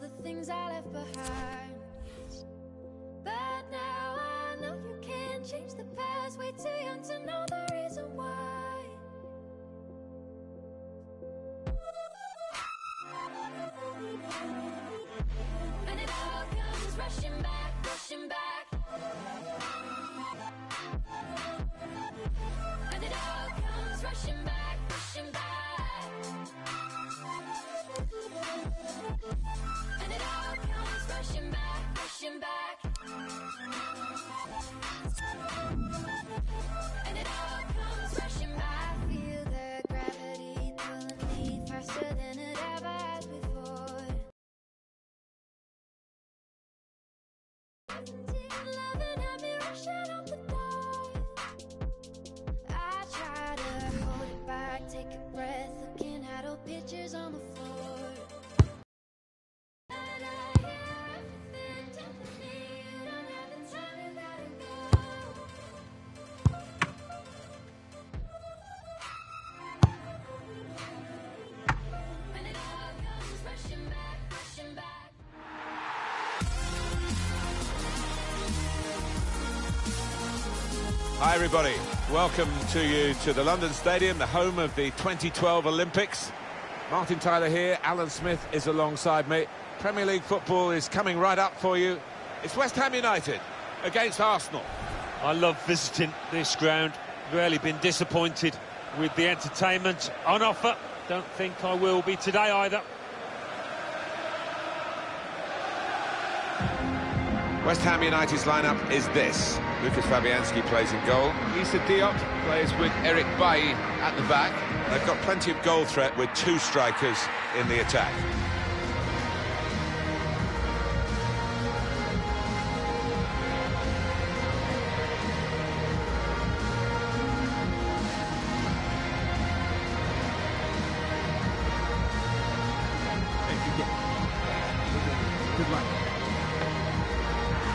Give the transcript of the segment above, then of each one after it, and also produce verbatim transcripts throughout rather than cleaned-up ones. all the things I left behind. But now I know you can't change the past. Way too young to know the reason why. And it all comes rushing back, rushing back. And it all comes rushing back, rushing back. And it all comes rushing back, rushing back. And it all comes rushing back. I feel the gravity pulling me faster than it ever had before. Seventeen, loving had me rushing out the door. I try to hold it back, take a breath, looking at old pictures on the floor. Hi everybody, welcome to you to the London Stadium, the home of the twenty twelve Olympics. Martin Tyler here, Alan Smith is alongside me. Premier League football is coming right up for you. It's West Ham United against Arsenal. I love visiting this ground, rarely been disappointed with the entertainment on offer. Don't think I will be today either. West Ham United's lineup is this. Lukasz Fabianski plays in goal. Issa Diop plays with Eric Bailly at the back. They've got plenty of goal threat with two strikers in the attack.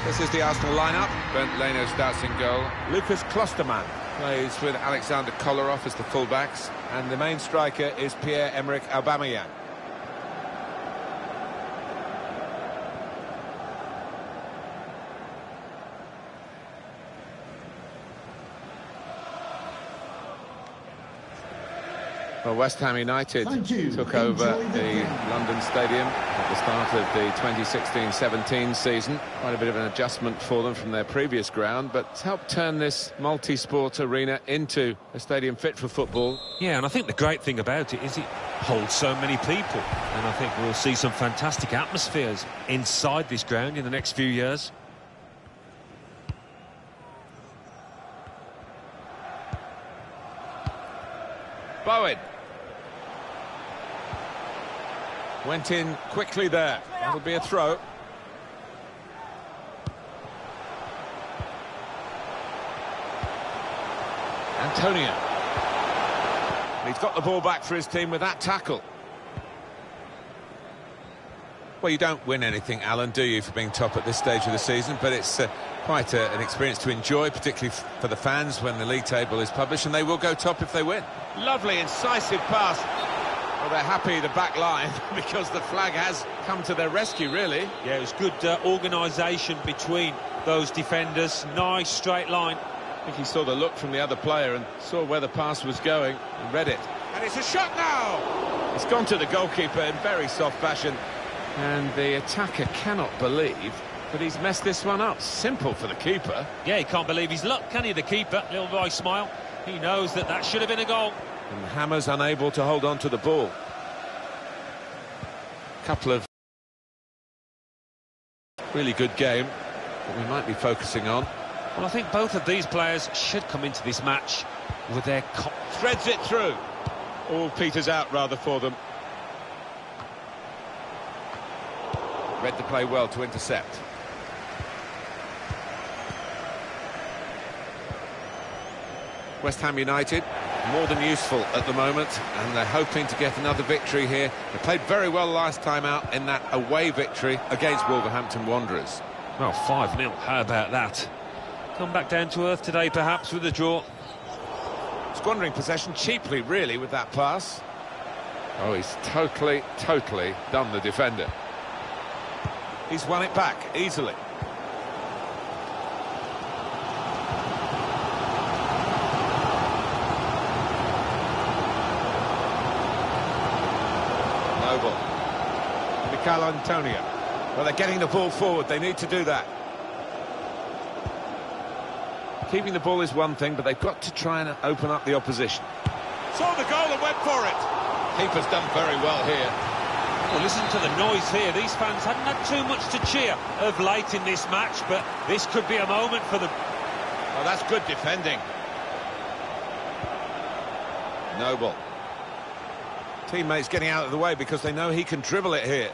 This is the Arsenal lineup. Bernd Leno starts in goal. Lukas Klostermann plays with Aleksandar Kolarov as the fullbacks, and the main striker is Pierre-Emerick Aubameyang. Well, West Ham United took over the London Stadium at the start of the twenty sixteen seventeen season. Quite a bit of an adjustment for them from their previous ground, but helped turn this multi-sport arena into a stadium fit for football. Yeah, and I think the great thing about it is it holds so many people. And I think we'll see some fantastic atmospheres inside this ground in the next few years. Bowen. Went in quickly there. That'll be a throw. Antonio. He's got the ball back for his team with that tackle. Well, you don't win anything, Alan, do you, for being top at this stage of the season? But it's uh, quite a, an experience to enjoy, particularly for the fans when the league table is published, and they will go top if they win. Lovely, incisive pass. Well, they're happy, the back line, because the flag has come to their rescue, really. Yeah, it was good uh, organisation between those defenders. Nice straight line. I think he saw the look from the other player and saw where the pass was going and read it. And it's a shot now! It's gone to the goalkeeper in very soft fashion. And the attacker cannot believe that he's messed this one up. Simple for the keeper. Yeah, he can't believe his luck, can he, the keeper? Little boy smile. He knows that that should have been a goal. And Hammer's unable to hold on to the ball. Couple of really good game that we might be focusing on. Well, I think both of these players should come into this match with their cop. Threads it through. All peters out rather for them. Read the play well to intercept. West Ham United, more than useful at the moment, and they're hoping to get another victory here. They played very well last time out in that away victory against Wolverhampton Wanderers. Well, five nil, how about that? Come back down to earth today, perhaps, with a draw. Squandering possession cheaply, really, with that pass. Oh, he's totally, totally done the defender. He's won it back easily. Noble. Michail Antonio. Well, they're getting the ball forward. They need to do that. Keeping the ball is one thing, but they've got to try and open up the opposition. Saw the goal and went for it. Keeper's done very well here. Well, listen to the noise here. These fans hadn't had too much to cheer of late in this match, but this could be a moment for them. Oh, that's good defending. Noble. Teammates getting out of the way because they know he can dribble it here.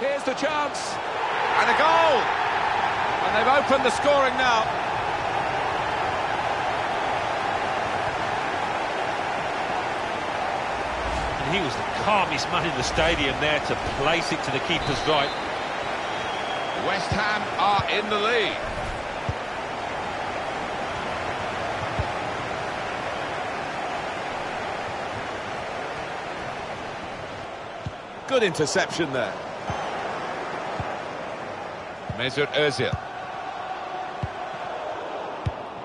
Here's the chance. And a goal. And they've opened the scoring now. And he was the calmest man in the stadium there to place it to the keeper's right. West Ham are in the lead. Good interception there. Mesut Özil.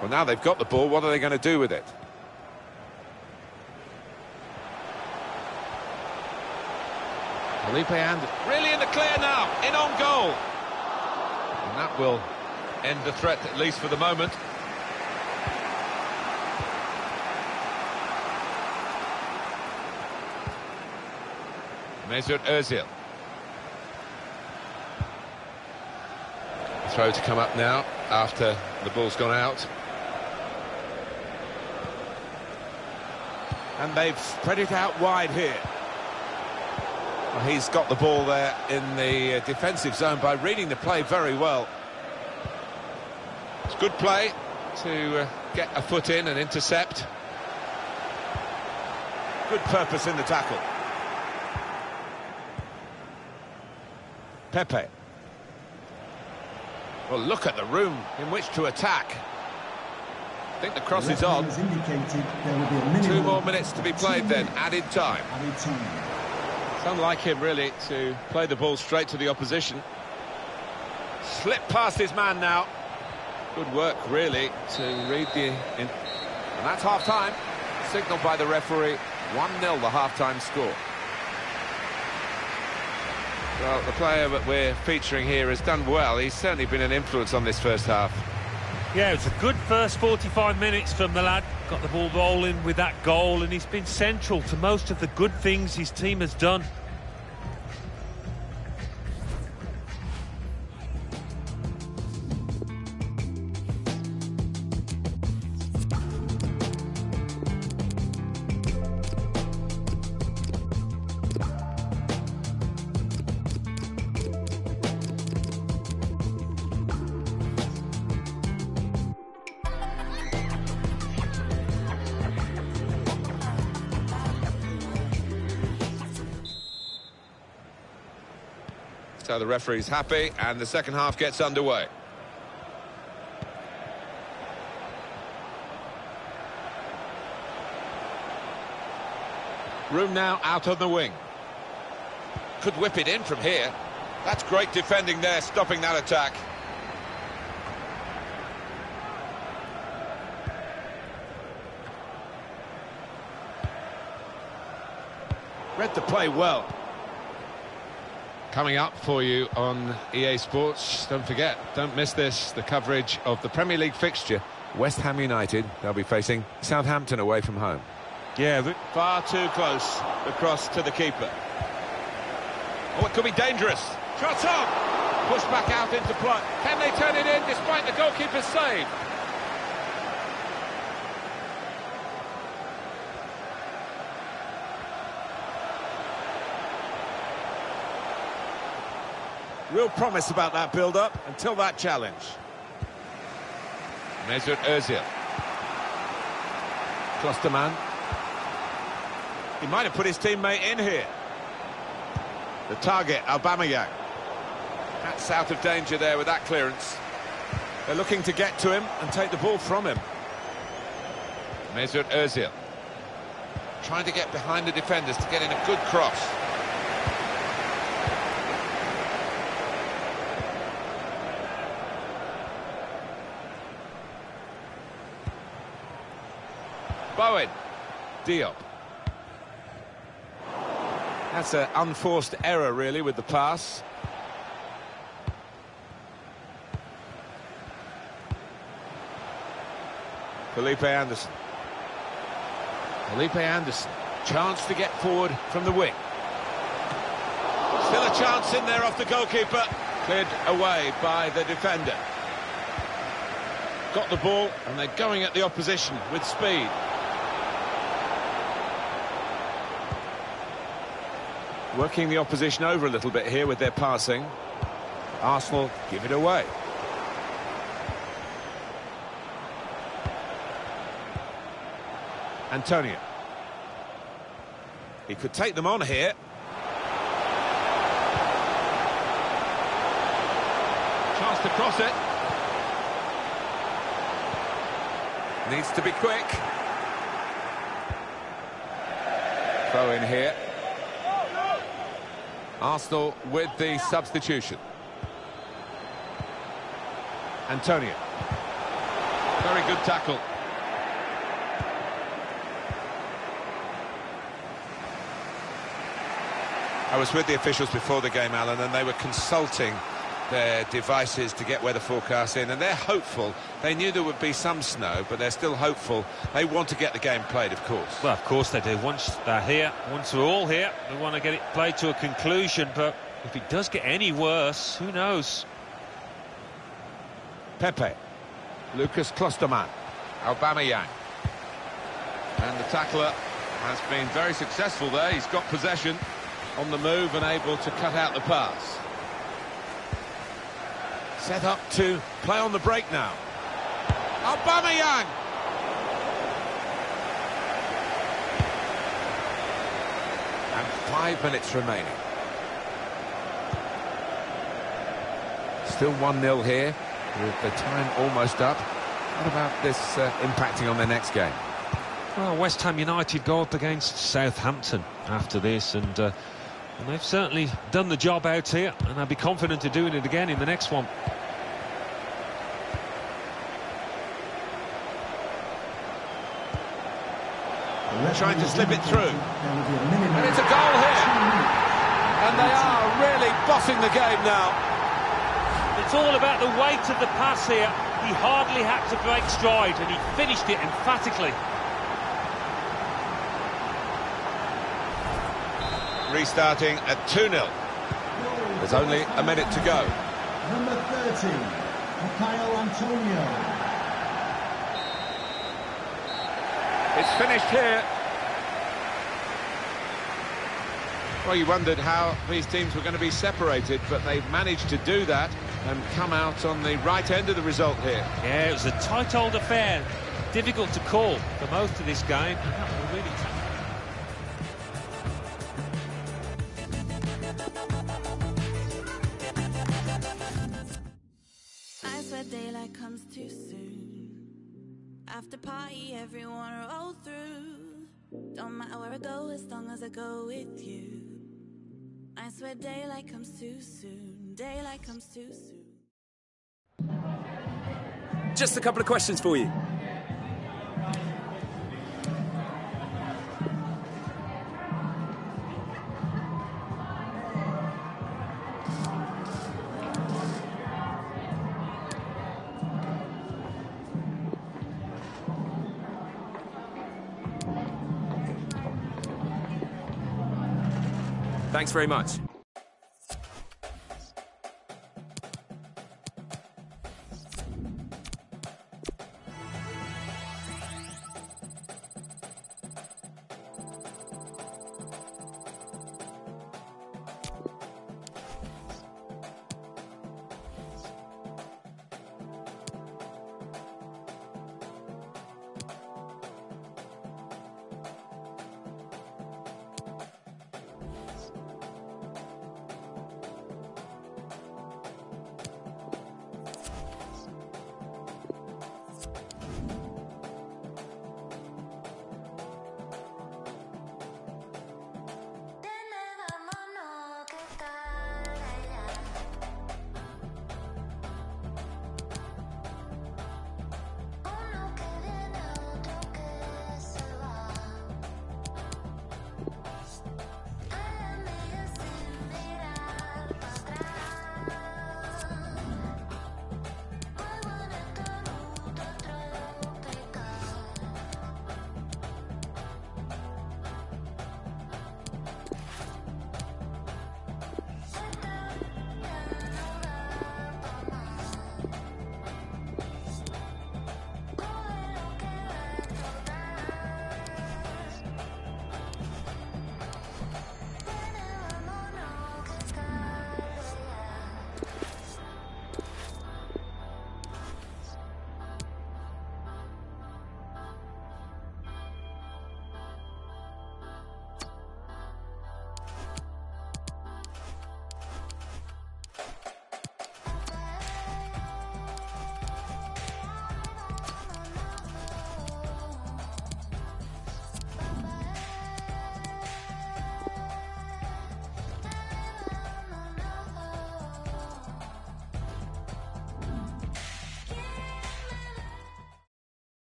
Well, now they've got the ball. What are they going to do with it? Felipe Anderson. Really in the clear now. In on goal. And that will end the threat, at least for the moment. Mesut Özil. Throw to come up now after the ball's gone out. And they've spread it out wide here. Well, he's got the ball there in the defensive zone by reading the play very well. It's good play to uh, get a foot in and intercept. Good purpose in the tackle. Pepe. Well, look at the room in which to attack. I think the cross is on. Two more minutes to be played then, added time. It's unlike him, really, to play the ball straight to the opposition. Slip past his man now. Good work, really, to read the... in. And that's half-time. Signalled by the referee. one nil the half-time score. Well, the player that we're featuring here has done well. He's certainly been an influence on this first half. Yeah, it's a good first forty-five minutes from the lad. Got the ball rolling with that goal, and he's been central to most of the good things his team has done. So the referee's happy, and the second half gets underway. Room now out on the wing. Could whip it in from here. That's great defending there, stopping that attack. Read the play well. Coming up for you on E A Sports. Don't forget, don't miss this, the coverage of the Premier League fixture. West Ham United, they'll be facing Southampton away from home. Yeah, far too close across to the keeper. Oh, it could be dangerous. Shot up! Pushed back out into play. Can they turn it in despite the goalkeeper's save? Real promise about that build-up until that challenge. Mesut Özil. Klostermann. He might have put his teammate in here. The target, Aubameyang. That's out of danger there with that clearance. They're looking to get to him and take the ball from him. Mesut Özil. Trying to get behind the defenders to get in a good cross. Bowen. Diop. That's an unforced error, really, with the pass. Felipe Anderson. Felipe Anderson. Chance to get forward from the wing. Still a chance in there off the goalkeeper. Cleared away by the defender. Got the ball, and they're going at the opposition with speed. Working the opposition over a little bit here with their passing. Arsenal give it away. Antonio. He could take them on here. Chance to cross it. Needs to be quick. Throw in here. Arsenal with the substitution. Antonio. Very good tackle. I was with the officials before the game, Alan, and they were consulting their devices to get weather forecasts in, and they're hopeful. They knew there would be some snow, but they're still hopeful. They want to get the game played, of course. Well, of course they do. Once they're here, once we're all here, they want to get it played to a conclusion, but if it does get any worse, who knows? Pepe. Lukas Klostermann. Aubameyang. And the tackler has been very successful there. He's got possession. On the move and able to cut out the pass. Set up to play on the break now. Aubameyang! And five minutes remaining. Still one nil here, with the time almost up. What about this uh, impacting on their next game? Well, West Ham United go up against Southampton after this, and... Uh, And they've certainly done the job out here, and I'd be confident of doing it again in the next one. Trying to slip it through. And it's a goal here. And they are really bossing the game now. It's all about the weight of the pass here. He hardly had to break stride, and he finished it emphatically. Restarting at two nil. There's only a minute to go. Number thirty, Michail Antonio. It's finished here. Well, you wondered how these teams were going to be separated, but they've managed to do that and come out on the right end of the result here. Yeah, it was a tight old affair. Difficult to call for most of this game. That was really tough. Go with you. I swear daylight comes too soon. Daylight comes too soon. Just a couple of questions for you. Thanks very much.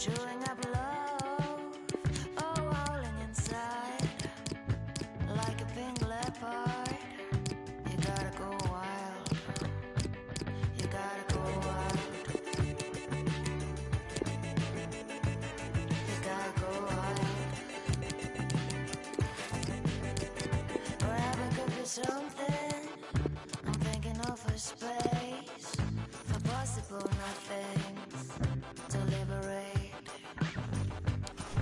Chewing up love, oh, rolling inside like a pink leopard. You gotta go wild. You gotta go wild. You gotta go wild. Forever could be something. I'm thinking of a space for possible nothings to liberate.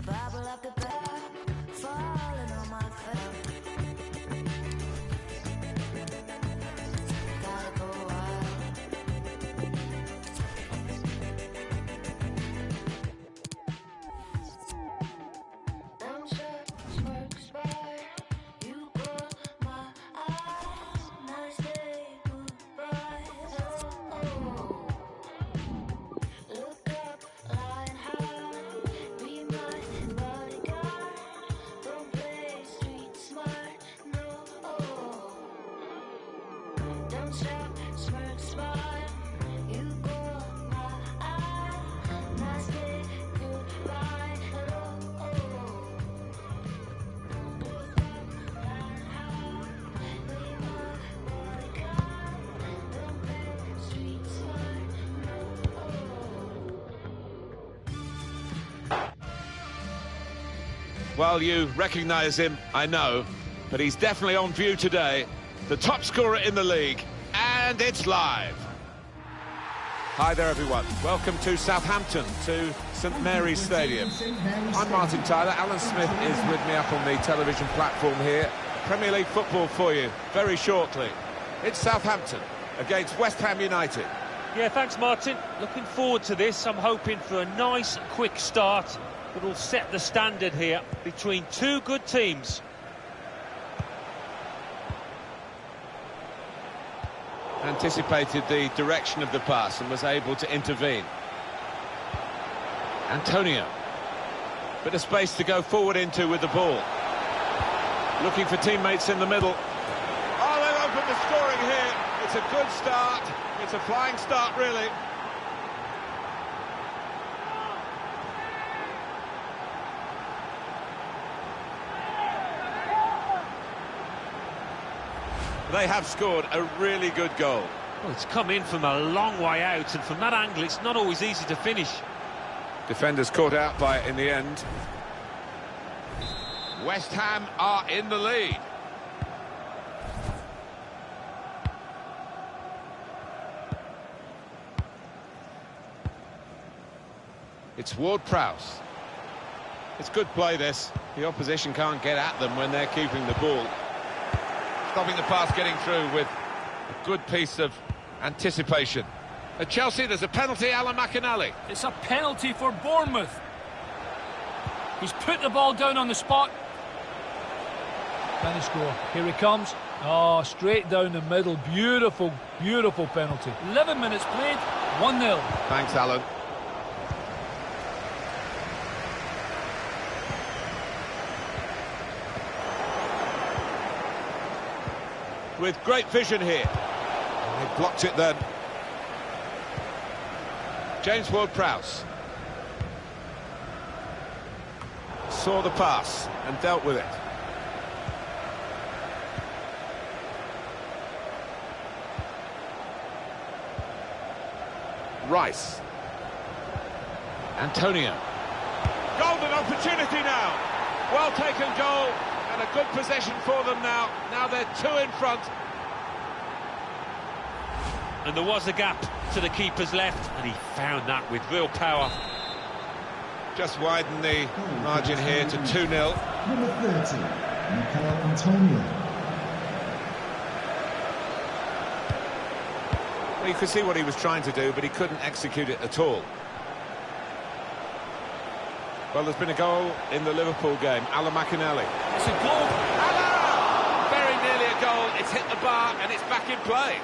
Bubble up the bed, falling on my face. Gotta go wild. Them shots were expired. You caught my eyes. Now say goodbye. Oh, oh. Look up, lying high. Be my bodyguard. Don't play street smart. No, oh. Don't shout, smirk, smile. You caught my eye. Now say goodbye. Oh, oh. Look up, lying high. Be my bodyguard. Don't play street smart. No, oh. Well, you recognise him, I know, but he's definitely on view today. The top scorer in the league, and it's live. Hi there, everyone. Welcome to Southampton, to St Mary's Stadium. I'm Martin Tyler. Alan Smith is with me up on the television platform here. Premier League football for you very shortly. It's Southampton against West Ham United. Yeah, thanks, Martin. Looking forward to this. I'm hoping for a nice, quick start that will set the standard here between two good teams. Anticipated the direction of the pass and was able to intervene. Antonio. Bit of space to go forward into with the ball. Looking for teammates in the middle. Oh, they've opened the scoring here. It's a good start. It's a flying start, really. They have scored a really good goal. Well, it's come in from a long way out, and from that angle, it's not always easy to finish. Defenders caught out by it in the end. West Ham are in the lead. It's Ward-Prowse. It's good play, this. The opposition can't get at them when they're keeping the ball. Stopping the pass getting through with a good piece of anticipation. At Chelsea, there's a penalty, Alan McInally. It's a penalty for Bournemouth. He's put the ball down on the spot. Can he score? Here he comes. Oh, straight down the middle. Beautiful, beautiful penalty. eleven minutes played, one nil. Thanks, Alan. With great vision here. And they blocked it then. James Ward-Prowse. Saw the pass and dealt with it. Rice. Antonio. Golden opportunity now. Well taken goal. A good possession for them now. Now they're two in front. And there was a gap to the keeper's left, and he found that with real power. Just widen the margin here to two nil. Number thirty, Michail Antonio. Well, you could see what he was trying to do, but he couldn't execute it at all. Well, there's been a goal in the Liverpool game. Alan McInally. It's a goal. Alan! Very nearly a goal. It's hit the bar and it's back in play.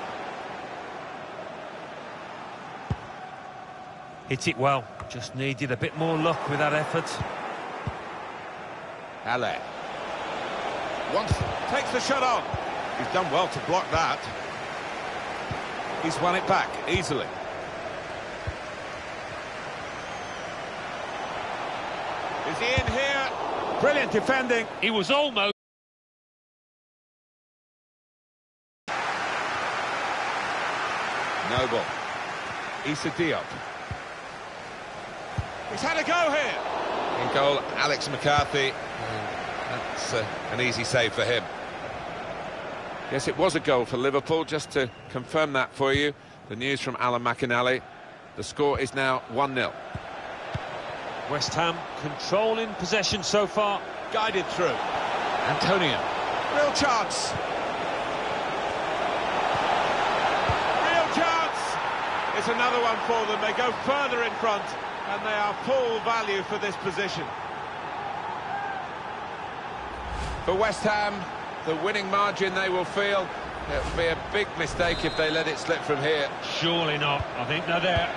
Hit it well. Just needed a bit more luck with that effort. Haller. Once takes the shot on. He's done well to block that. He's won it back easily. Is he in here? Brilliant defending. He was almost... Noble. Issa Diop. He's had a go here. In goal, Alex McCarthy. That's uh, an easy save for him. Yes, it was a goal for Liverpool. Just to confirm that for you, the news from Alan McInally. The score is now one nil. West Ham controlling possession so far, guided through. Antonio. Real chance. Real chance. It's another one for them. They go further in front, and they are full value for this position. For West Ham, the winning margin they will feel. It would be a big mistake if they let it slip from here. Surely not. I think they're there.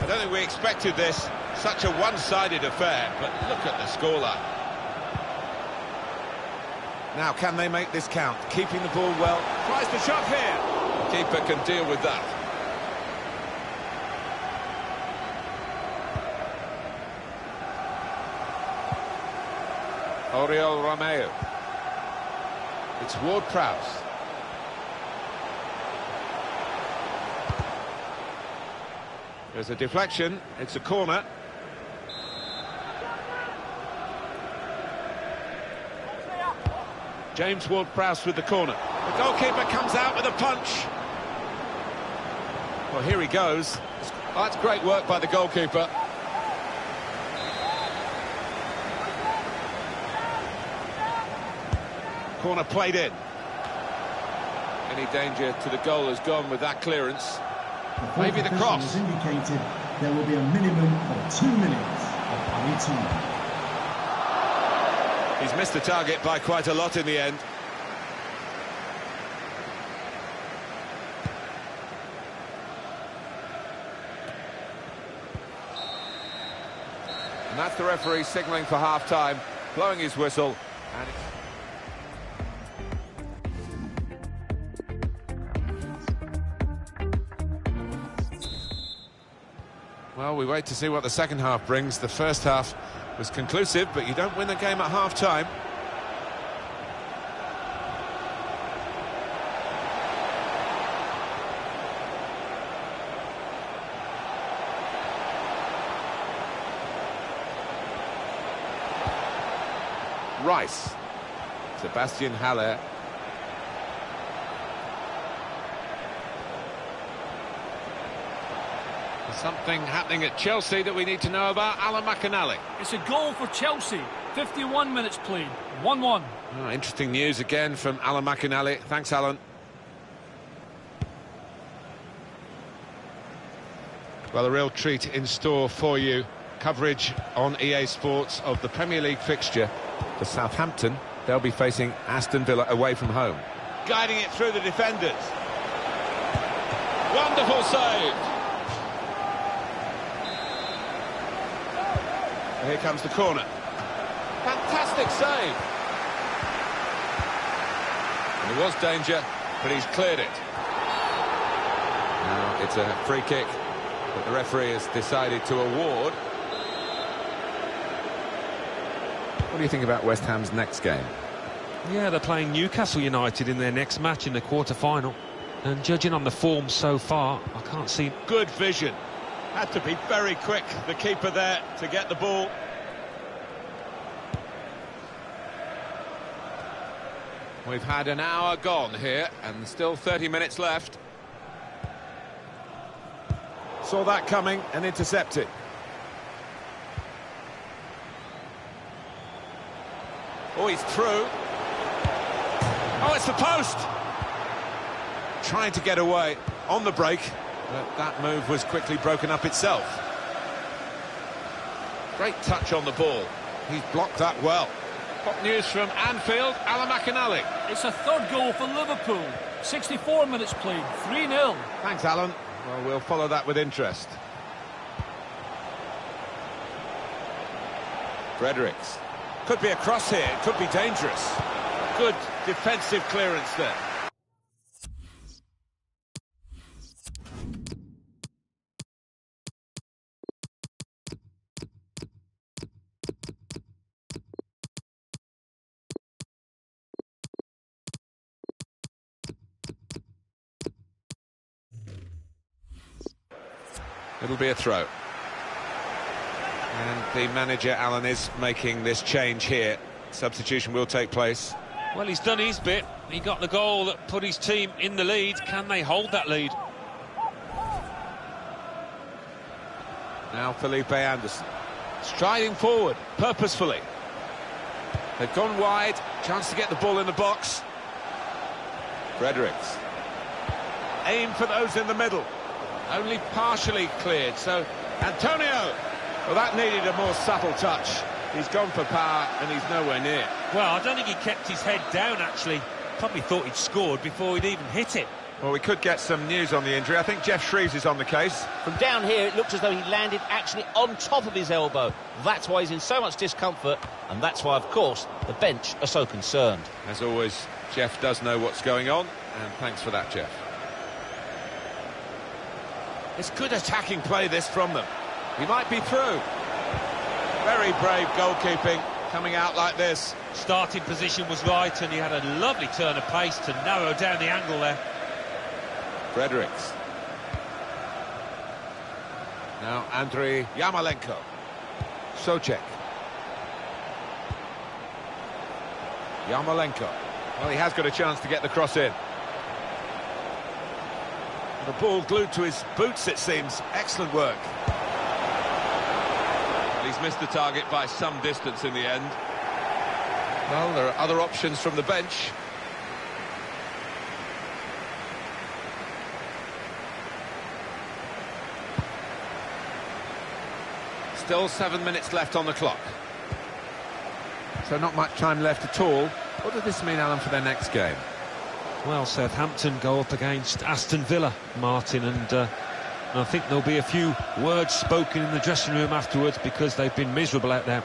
I don't think we expected this. Such a one-sided affair, but look at the scoreline. Now, can they make this count? Keeping the ball well. Tries the shot here. The keeper can deal with that. Oriol Romeu. It's Ward-Prowse. There's a deflection. It's a corner. James Ward-Prowse with the corner. The goalkeeper comes out with a punch. Well, here he goes. That's great work by the goalkeeper. Corner played in. Any danger to the goal has gone with that clearance. Maybe the cross. Indicated there will be a minimum of two minutes of any time. He's missed the target by quite a lot in the end. And that's the referee signalling for half-time, blowing his whistle. And it's... Well, we wait to see what the second half brings. The first half was conclusive, but you don't win the game at half-time. Rice. Sebastian Haller. Something happening at Chelsea that we need to know about. Alan McInally. It's a goal for Chelsea. fifty-one minutes played. one one. Oh, interesting news again from Alan McInally. Thanks, Alan. Well, a real treat in store for you. Coverage on E A Sports of the Premier League fixture for Southampton. They'll be facing Aston Villa away from home. Guiding it through the defenders. Wonderful save. Here comes the corner. Fantastic save. And there was danger, but he's cleared it. Now it's a free kick that the referee has decided to award. What do you think about West Ham's next game? Yeah, they're playing Newcastle United in their next match in the quarter-final. And judging on the form so far, I can't see... Good vision. Had to be very quick, the keeper there, to get the ball. We've had an hour gone here, and still thirty minutes left. Saw that coming and intercepted. Oh, he's through. Oh, it's the post! Trying to get away on the break. But that move was quickly broken up itself. Great touch on the ball. He's blocked that well. Top news from Anfield, Alan McInally. It's a third goal for Liverpool. sixty-four minutes played, three nil. Thanks, Alan. Well, we'll follow that with interest. Fredericks. Could be a cross here, it could be dangerous. Good defensive clearance there. It'll be a throw. And the manager, Alan, is making this change here. Substitution will take place. Well, he's done his bit. He got the goal that put his team in the lead. Can they hold that lead? Now Felipe Anderson, striding forward, purposefully. They've gone wide, chance to get the ball in the box. Fredericks. Aim for those in the middle. Only partially cleared, so Antonio! Well, that needed a more subtle touch. He's gone for power and he's nowhere near. Well, I don't think he kept his head down, actually. Probably thought he'd scored before he'd even hit it. Well, we could get some news on the injury. I think Jeff Shreves is on the case. From down here, it looks as though he landed actually on top of his elbow. That's why he's in so much discomfort, and that's why, of course, the bench are so concerned. As always, Jeff does know what's going on, and thanks for that, Jeff. It's good attacking play, this, from them. He might be through. Very brave goalkeeping, coming out like this. Starting position was right, and he had a lovely turn of pace to narrow down the angle there. Fredericks. Now Andriy Yarmolenko. Socek. Yarmolenko. Well, he has got a chance to get the cross in. The ball glued to his boots, it seems. Excellent work. He's missed the target by some distance in the end. Well, there are other options from the bench. Still seven minutes left on the clock. So not much time left at all. What does this mean, Alan, for their next game? Well, Southampton go up against Aston Villa, Martin, and... Uh... And I think there'll be a few words spoken in the dressing room afterwards, because they've been miserable out there.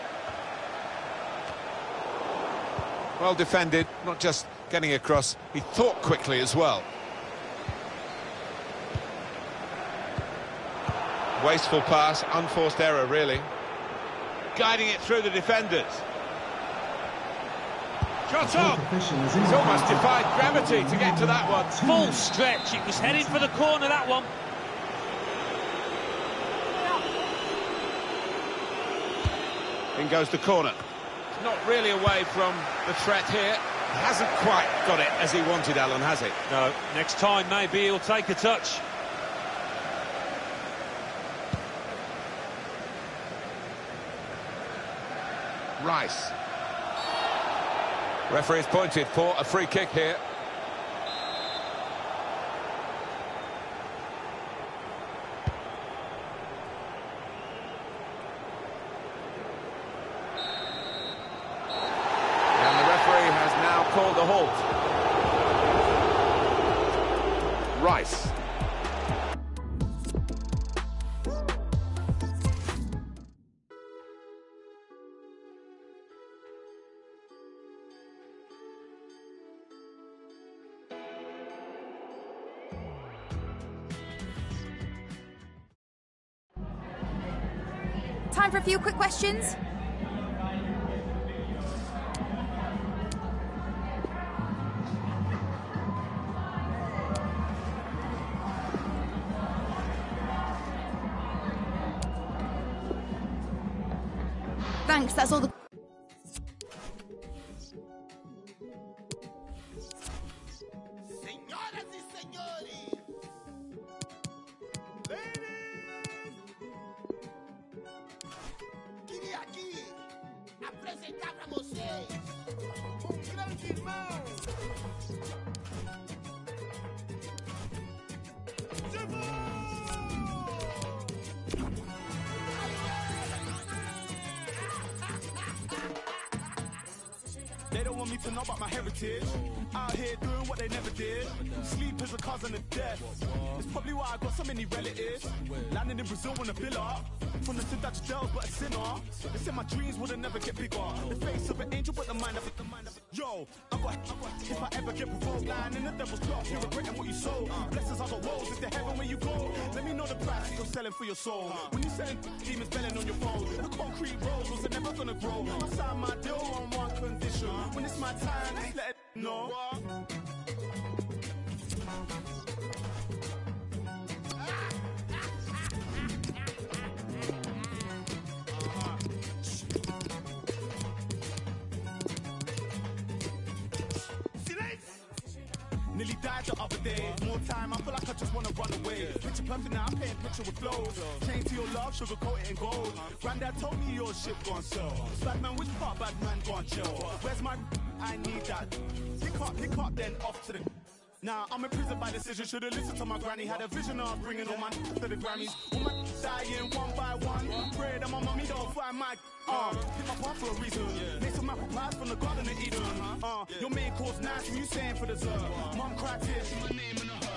Well defended, not just getting across, he thought quickly as well. Wasteful pass, unforced error really. Guiding it through the defenders. Shot up! He's almost defied gravity to get to that one. Full stretch, it was headed for the corner, that one. In goes the corner. He's not really away from the threat here. He hasn't quite got it as he wanted, Alan, has he? No. Next time, maybe he'll take a touch. Rice. Referee's pointed for a free kick here. Rice. Time for a few quick questions. Thanks, that's all the... to know about my heritage, out here doing what they never did. Sleep is a cause and a death. It's probably why I got so many relatives. Landed in Brazil on a villa, from the Ciudad de Deus, but a sinner. They said my dreams would never get bigger. The face of an angel, but the mind of it. Yo, I got, I got. If I ever get provoked, lying in the devil's clock, you're regretting what you sold. Blessings are the woes. It's the heaven where you go. Let me know the price you're selling for your soul. When you selling demons belling on your phone, the concrete roads was never gonna grow. I signed my deal on one condition. When it's my time, just let it know. died the other day. More time, I feel like I just wanna run away. Picture perfect now, I paint picture with flows. Chain to your love, sugar coated in gold. Granddad told me your shit gone so. Bad man, which part bad man gone chill? Where's my? I need that. Pick up, pick up, then off to the. Nah, I'm in prison by decision, should've listened to my granny. Had a vision of bringing all my n****s to the Grammys. All my n****s dying one by one. Pray that my mommy don't find my uh, hit my path for a reason. Make some apple pies from the garden of Eden. Uh, your main course nice, you saying for dessert. Mom cried tears, my name in the hearse.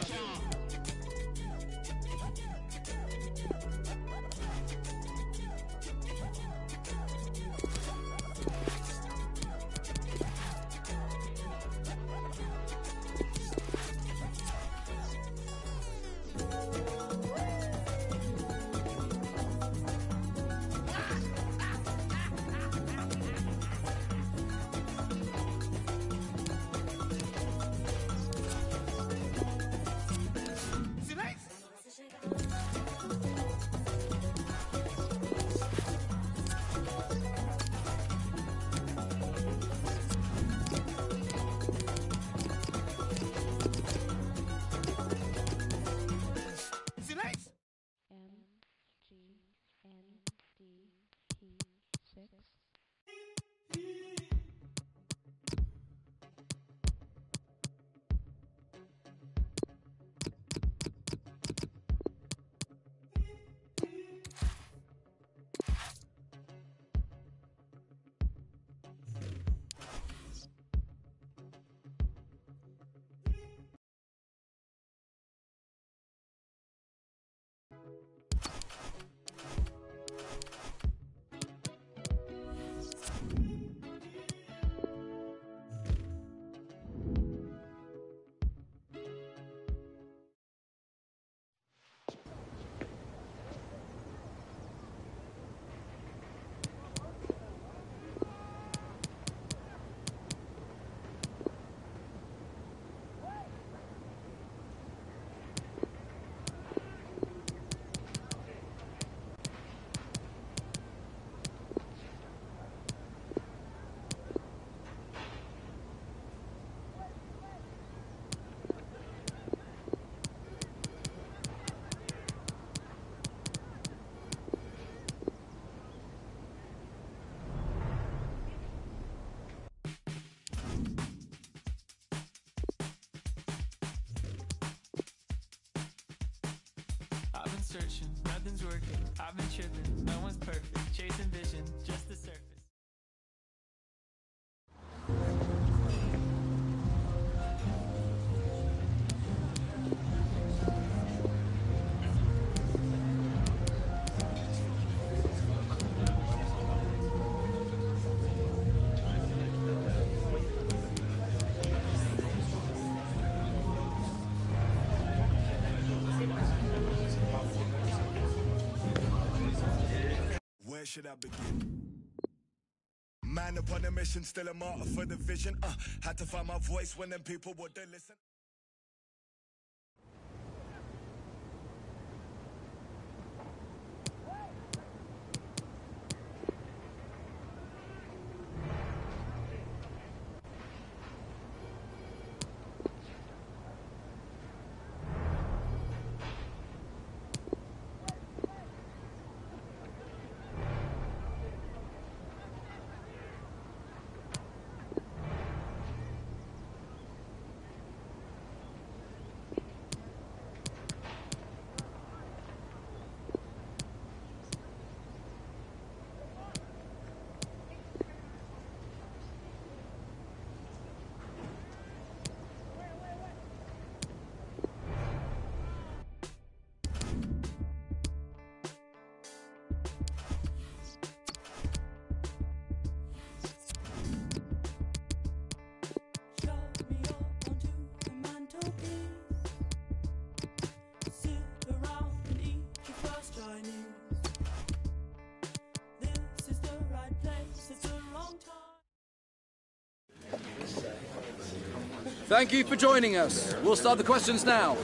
Searching, nothing's working, I've been tripping, no one's perfect, chasing vision, just the surface. Should I begin? Man upon a mission, still a martyr for the vision. Uh, had to find my voice when them people wouldn't listen. Thank you for joining us. We'll start the questions now.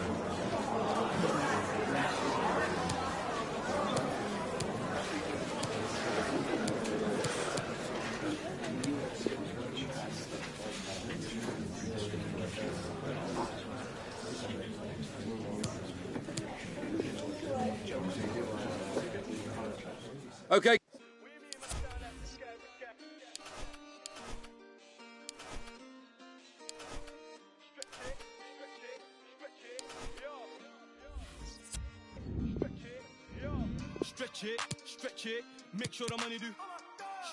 Stretch it, stretch it, make sure the money do.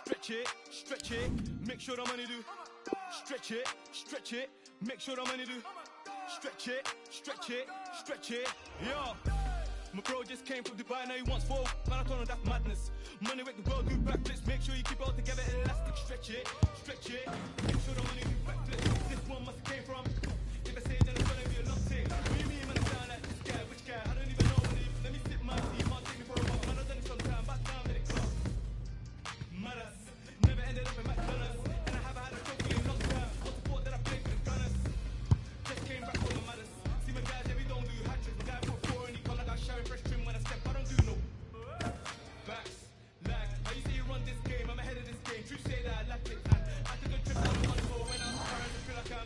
Stretch it, stretch it, make sure the money do. Stretch it, stretch it, make sure the money do. Stretch it, stretch it, stretch it, yo. My bro just came from Dubai, now he wants four. Man, I told him that's madness. Money with the world, do backflips. Make sure you keep it all together, elastic. Stretch it, stretch it, make sure the money do backflips. This one must have came from. If I say it, then it's gonna be a long thing. What do you mean, man, I sound like this guy? Which guy? I don't even know what it is. Let me sit my team, I'll take me for a while. Man, I've done it sometime, back down to the club. Matters, never ended up in McDonald's. And I haven't had a trophy in a long time. What's the sport that I played for the runners? Just came back from the Matters. See my guys, yeah, we don't do hat tricks. My guy put four in the corner, got shouting fresh trim when I step. I don't do no backs, lags. I used to you run this game, I'm ahead of this game. True say that I lacked it. And I took a trip on the one floor when I was tired to feel like I'm.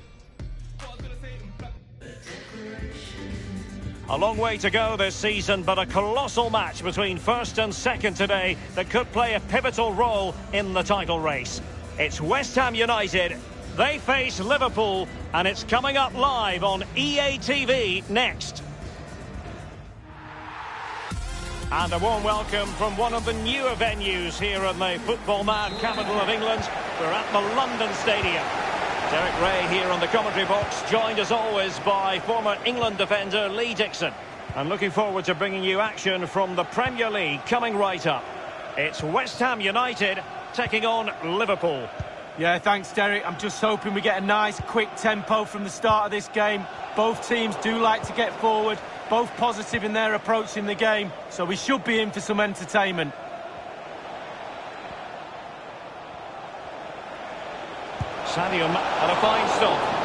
A long way to go this season, but a colossal match between first and second today that could play a pivotal role in the title race. It's West Ham United, they face Liverpool, and it's coming up live on E A T V next. And a warm welcome from one of the newer venues here in the football-mad capital of England. We're at the London Stadium. Derek Ray here on the commentary box, joined as always by former England defender Lee Dixon. And looking forward to bringing you action from the Premier League coming right up. It's West Ham United taking on Liverpool. Yeah, thanks Derek. I'm just hoping we get a nice quick tempo from the start of this game. Both teams do like to get forward, both positive in their approach in the game, so we should be in for some entertainment. Sadio Mane and a fine stop.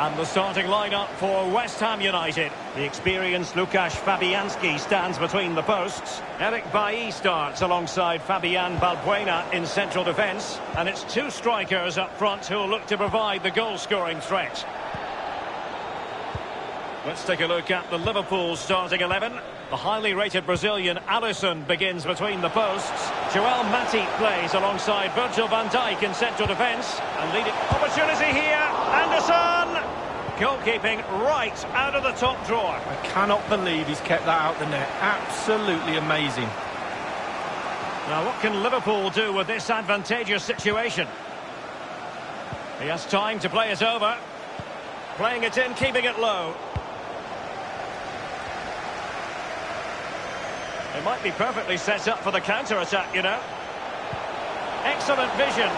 And the starting lineup for West Ham United. The experienced Lukasz Fabianski stands between the posts. Eric Bailly starts alongside Fabian Balbuena in central defence. And it's two strikers up front who'll look to provide the goal-scoring threat. Let's take a look at the Liverpool starting eleven. The highly rated Brazilian Alisson begins between the posts. Joel Matip plays alongside Virgil van Dijk in central defence. And leading opportunity here, Anderson! Goalkeeping right out of the top drawer. I cannot believe he's kept that out the net. Absolutely amazing. Now what can Liverpool do with this advantageous situation? He has time to play it over. Playing it in, keeping it low. It might be perfectly set up for the counter-attack, you know. Excellent vision.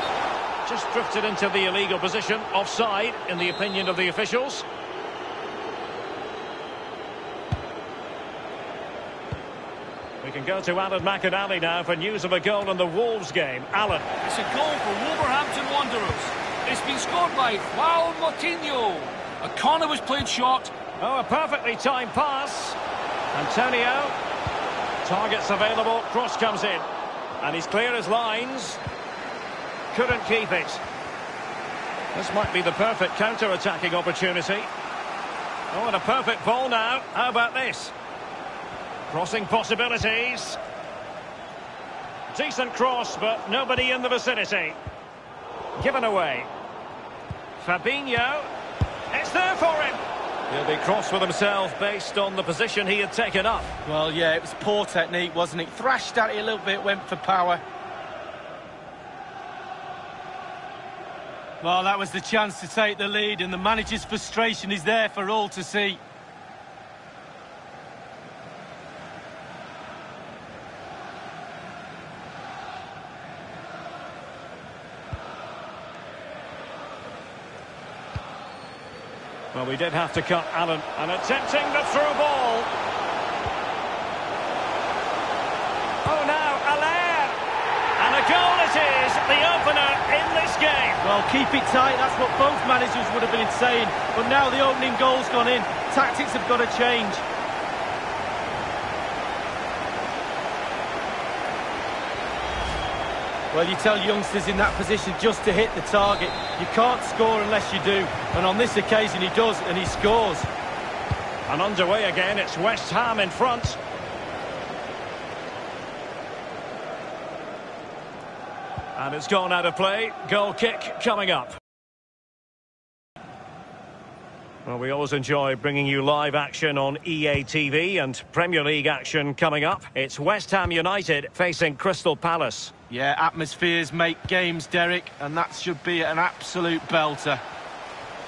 Just drifted into the illegal position, offside, in the opinion of the officials. We can go to Alan McInally now for news of a goal in the Wolves game. Alan. It's a goal for Wolverhampton Wanderers. It's been scored by Juan Moutinho. A corner was played short. Oh, a perfectly timed pass. Antonio. Targets available, cross comes in. And he's clear as lines. Couldn't keep it. This might be the perfect counter-attacking opportunity. Oh, and a perfect ball now. How about this? Crossing possibilities. Decent cross, but nobody in the vicinity. Given away. Fabinho. It's there for him. He'll be cross with himself based on the position he had taken up. Well, yeah, it was poor technique, wasn't it? Thrashed at it a little bit, went for power. Well, that was the chance to take the lead, and the manager's frustration is there for all to see. Well, we did have to cut Alan, and attempting the through ball. Oh, now, Haller. And a goal it is, the opener in this game. Well, keep it tight, that's what both managers would have been saying. But now the opening goal's gone in. Tactics have got to change. Well, you tell youngsters in that position just to hit the target. You can't score unless you do. And on this occasion, he does, and he scores. And underway again, it's West Ham in front. And it's gone out of play. Goal kick coming up. Well, we always enjoy bringing you live action on E A T V and Premier League action coming up. It's West Ham United facing Crystal Palace. Yeah, atmospheres make games, Derek, and that should be an absolute belter.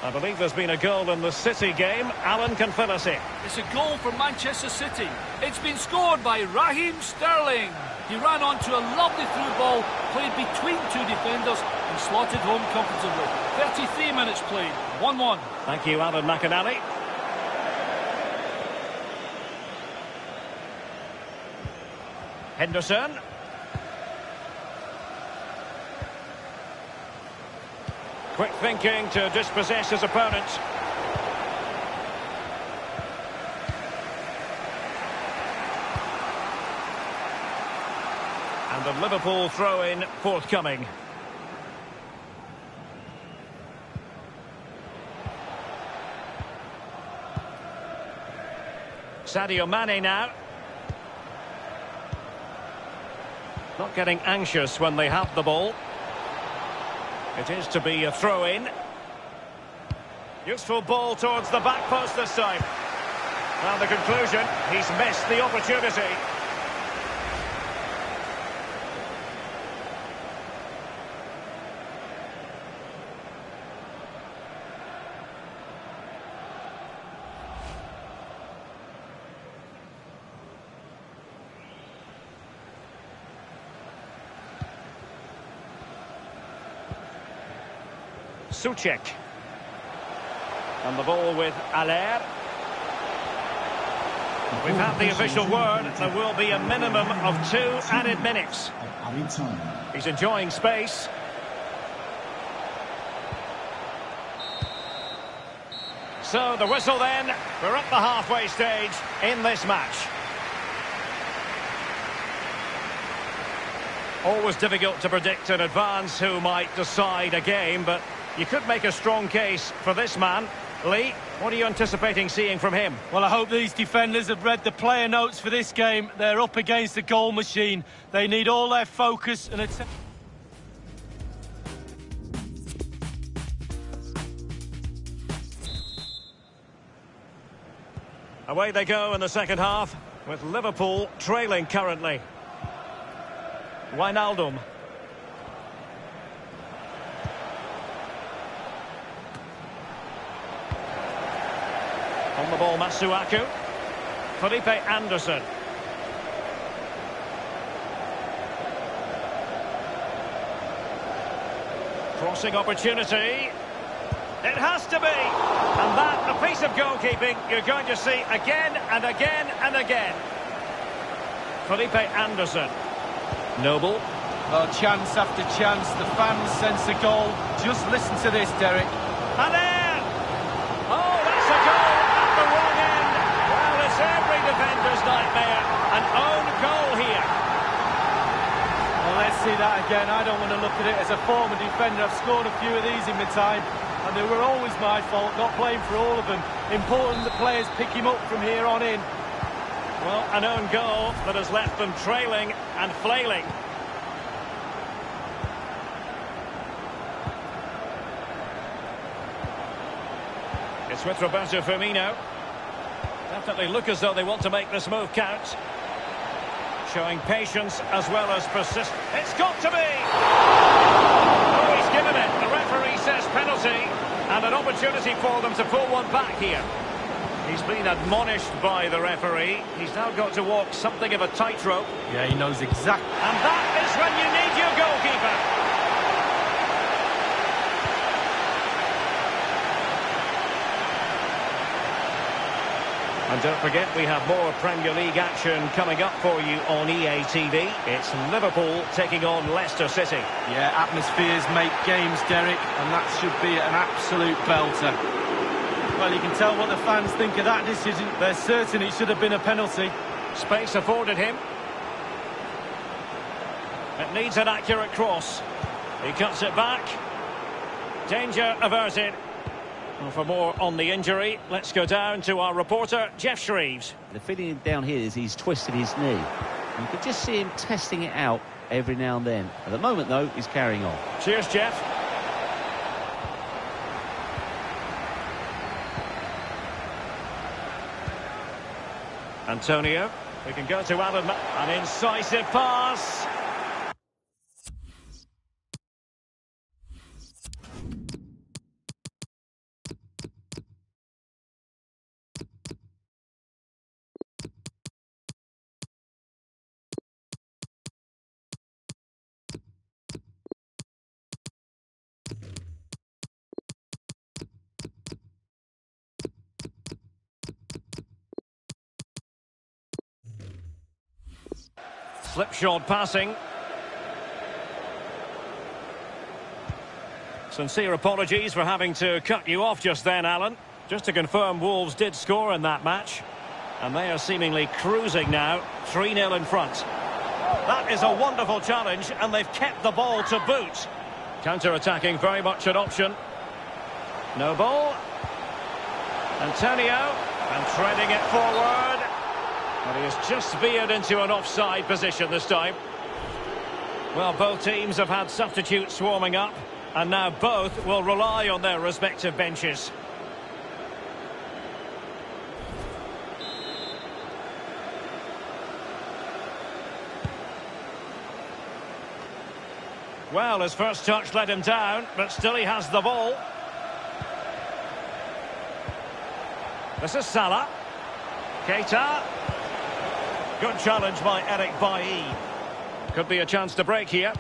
I believe there's been a goal in the City game. Alan can fill us in. It's a goal for Manchester City. It's been scored by Raheem Sterling. He ran onto a lovely through ball, played between two defenders and slotted home comfortably. thirty-three minutes played, one one. Thank you, Alan McInally. Henderson. Quick thinking to dispossess his opponent. And the Liverpool throw-in forthcoming. Sadio Mane now. Not getting anxious when they have the ball. It is to be a throw-in. Useful ball towards the back post this time. And the conclusion, he's missed the opportunity. Suchek. And the ball with Haller. We've had the official word. There will be a minimum of two added minutes. He's enjoying space. So the whistle then. We're at the halfway stage in this match. Always difficult to predict in advance who might decide a game, but you could make a strong case for this man. Lee, what are you anticipating seeing from him? Well, I hope these defenders have read the player notes for this game. They're up against the goal machine. They need all their focus and attention. Away they go in the second half, with Liverpool trailing currently. Wijnaldum. On the ball, Masuaku. Felipe Anderson. Crossing opportunity. It has to be! And that, a piece of goalkeeping you're going to see again and again and again. Felipe Anderson. Noble. Well, chance after chance. The fans sense a goal. Just listen to this, Derek. Haller! Defender's nightmare, an own goal here. Well, let's see that again. I don't want to look at it as a former defender. I've scored a few of these in my time, and they were always my fault, not playing for all of them. Important the players pick him up from here on in. Well, an own goal that has left them trailing and flailing. It's with Roberto Firmino. Definitely look as though they want to make this move count. Showing patience as well as persistence. It's got to be! Oh, he's given it. The referee says penalty. And an opportunity for them to pull one back here. He's been admonished by the referee. He's now got to walk something of a tightrope. Yeah, he knows exactly. And that is when you need your goalkeeper. And don't forget, we have more Premier League action coming up for you on E A T V. It's Liverpool taking on Leicester City. Yeah, atmospheres make games, Derek, and that should be an absolute belter. Well, you can tell what the fans think of that decision. They're certain it should have been a penalty. Space afforded him. It needs an accurate cross. He cuts it back. Danger averted. Well, for more on the injury, let's go down to our reporter, Jeff Shreves. The feeling down here is he's twisted his knee. You can just see him testing it out every now and then. At the moment, though, he's carrying on. Cheers, Jeff. Antonio, we can go to Alan, an incisive pass. Slipshod passing. Sincere apologies for having to cut you off just then, Alan. Just to confirm, Wolves did score in that match. And they are seemingly cruising now, three nil in front. That is a wonderful challenge, and they've kept the ball to boot. Counter-attacking, very much an option. No ball. Antonio, and threading it forward. But he has just veered into an offside position this time. Well, both teams have had substitutes warming up, and now both will rely on their respective benches. Well, his first touch let him down, but still he has the ball. This is Salah. Keita. Good challenge by Eric Bailly. Could be a chance to break here.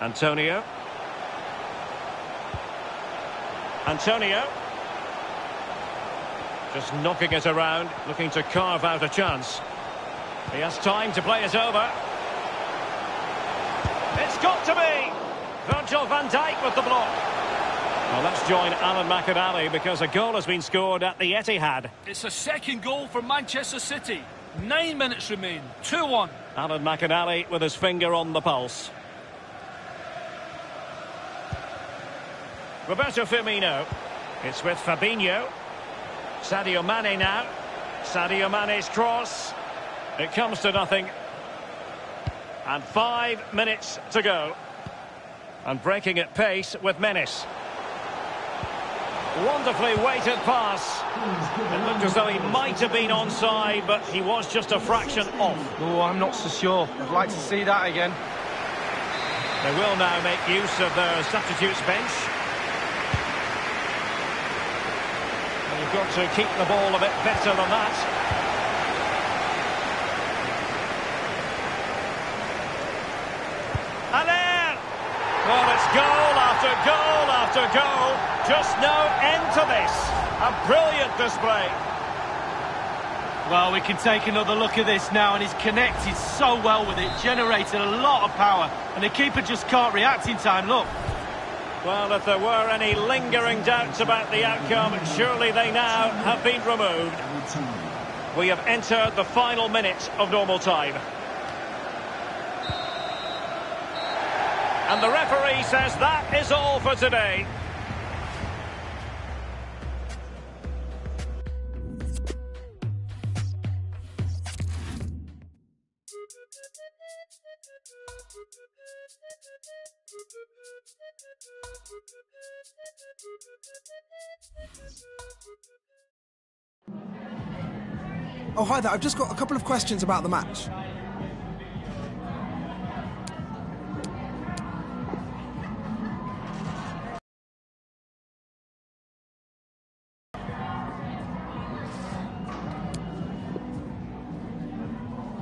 Antonio. Antonio. Just knocking it around, looking to carve out a chance. He has time to play it over. It's got to be! Virgil van Dijk with the block. Well, let's join Alan McInally because a goal has been scored at the Etihad. It's a second goal for Manchester City. Nine minutes remain, two one. Alan McInally with his finger on the pulse. Roberto Firmino. It's with Fabinho. Sadio Mane now. Sadio Mane's cross. It comes to nothing. And five minutes to go. And breaking at pace with menace. Wonderfully weighted pass. It looked as though he might have been onside, but he was just a fraction off. Oh, I'm not so sure. I'd like to see that again. They will now make use of their substitutes bench. And you've got to keep the ball a bit better than that. Well, it's goal after goal after goal. Just no end to this. A brilliant display. Well, we can take another look at this now, and he's connected so well with it, generated a lot of power, and the keeper just can't react in time, look. Well, if there were any lingering doubts about the outcome, surely they now have been removed. We have entered the final minutes of normal time. And the referee says that is all for today. Oh, hi there. I've just got a couple of questions about the match.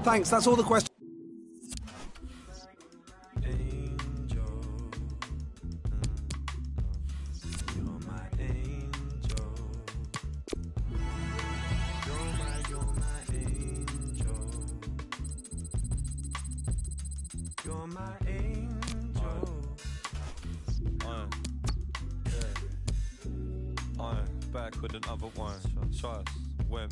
Thanks, that's all the questions.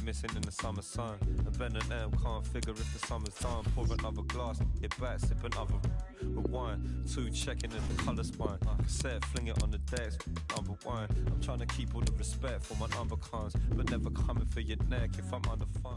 Missing in the summer sun, and Ben and M can't figure if the summer's done. Pour another glass, get back, sip another with wine. Two checking in the colour spine, cassette, fling it on the desk, unwind. I'm trying to keep all the respect for my undercons, but never coming for your neck if I'm under fire.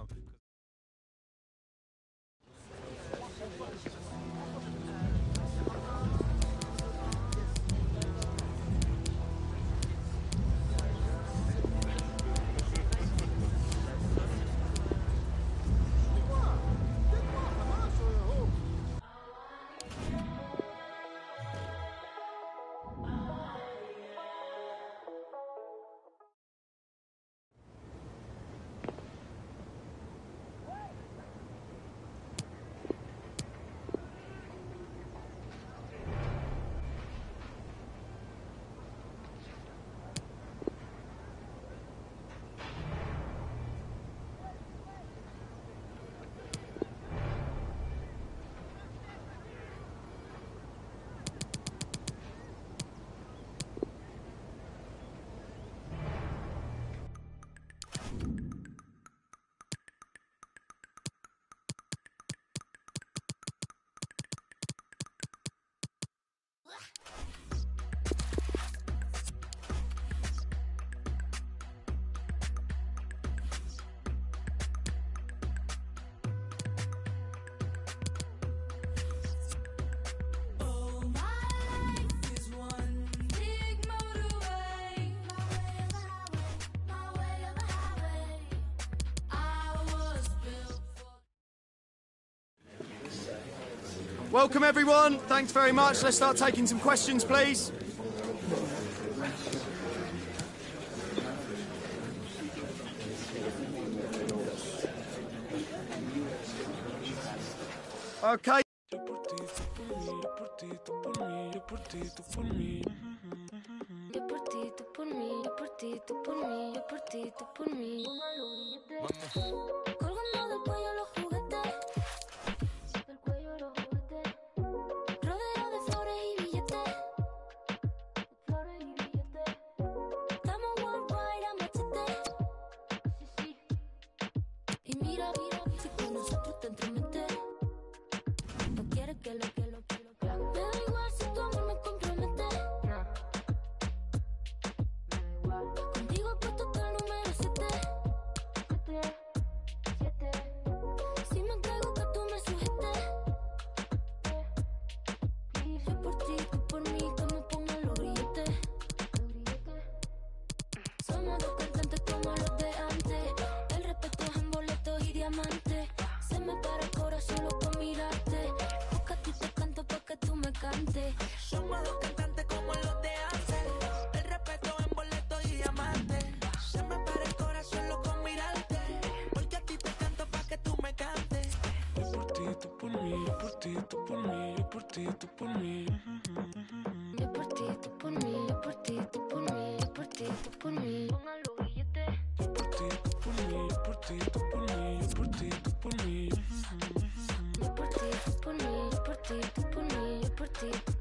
Welcome, everyone. Thanks very much. Let's start taking some questions, please. Okay. Por ti, tú por mí, yo por ti, tú por mí, yo por ti.